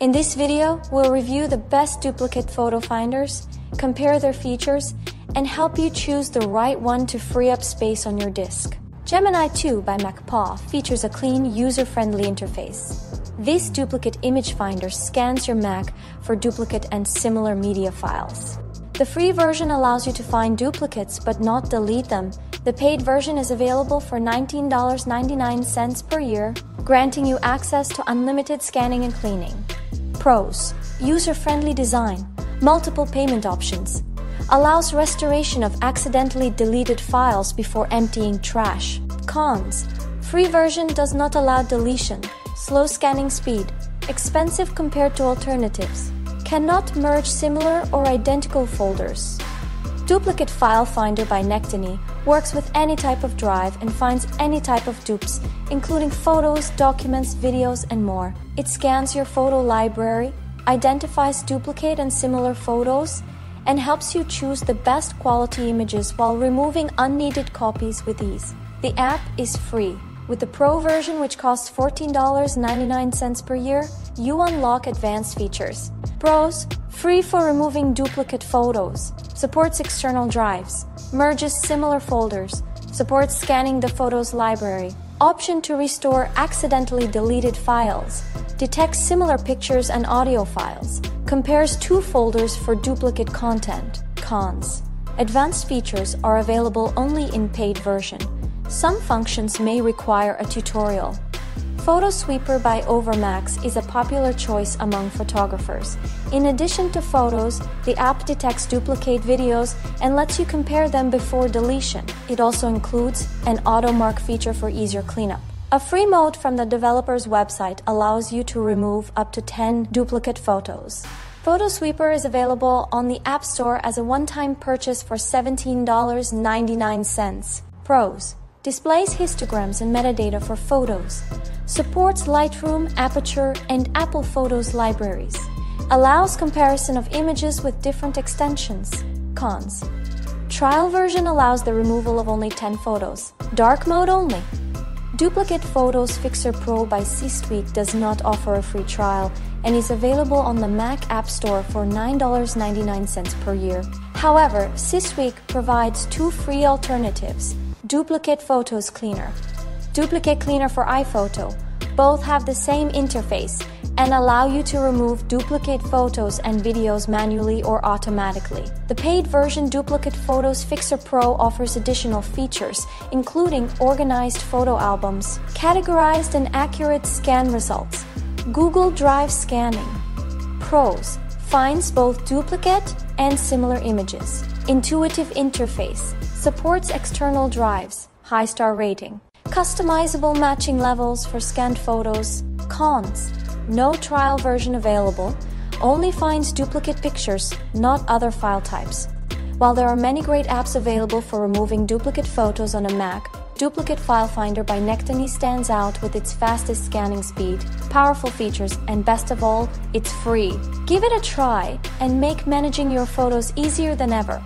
In this video, we'll review the best duplicate photo finders, compare their features, and help you choose the right one to free up space on your disk. Gemini 2 by MacPaw features a clean, user-friendly interface. This duplicate image finder scans your Mac for duplicate and similar media files. The free version allows you to find duplicates but not delete them. The paid version is available for $19.99 per year, granting you access to unlimited scanning and cleaning. Pros: user-friendly design, multiple payment options, allows restoration of accidentally deleted files before emptying trash. Cons: free version does not allow deletion, slow scanning speed, expensive compared to alternatives, cannot merge similar or identical folders. Duplicate File Finder by Nektony works with any type of drive and finds any type of dupes, including photos, documents, videos, and more. It scans your photo library, identifies duplicate and similar photos, and helps you choose the best quality images while removing unneeded copies with ease. The app is free. With the Pro version, which costs $14.99 per year, you unlock advanced features. Pros: free for removing duplicate photos, supports external drives, merges similar folders, supports scanning the photos library, option to restore accidentally deleted files, detects similar pictures and audio files, compares two folders for duplicate content. Cons: advanced features are available only in paid version. Some functions may require a tutorial. PhotoSweeper by Overmax is a popular choice among photographers. In addition to photos, the app detects duplicate videos and lets you compare them before deletion. It also includes an auto mark feature for easier cleanup. A free mode from the developer's website allows you to remove up to 10 duplicate photos. PhotoSweeper is available on the App Store as a one-time purchase for $17.99. Pros: displays histograms and metadata for photos, supports Lightroom, Aperture, and Apple Photos libraries, allows comparison of images with different extensions. Cons: trial version allows the removal of only 10 photos, dark mode only. Duplicate Photos Fixer Pro by Systweak does not offer a free trial and is available on the Mac App Store for $9.99 per year. However, Systweak provides two free alternatives: Duplicate Photos Cleaner, Duplicate Cleaner for iPhoto. Both have the same interface and allow you to remove duplicate photos and videos manually or automatically. The paid version Duplicate Photos Fixer Pro offers additional features, including organized photo albums, categorized and accurate scan results, Google Drive scanning. Pros: finds both duplicate and similar images, intuitive interface, supports external drives, high star rating, customizable matching levels for scanned photos. Cons: no trial version available, only finds duplicate pictures, not other file types. While there are many great apps available for removing duplicate photos on a Mac, Duplicate File Finder by Nektony stands out with its fastest scanning speed, powerful features, and best of all, it's free. Give it a try and make managing your photos easier than ever.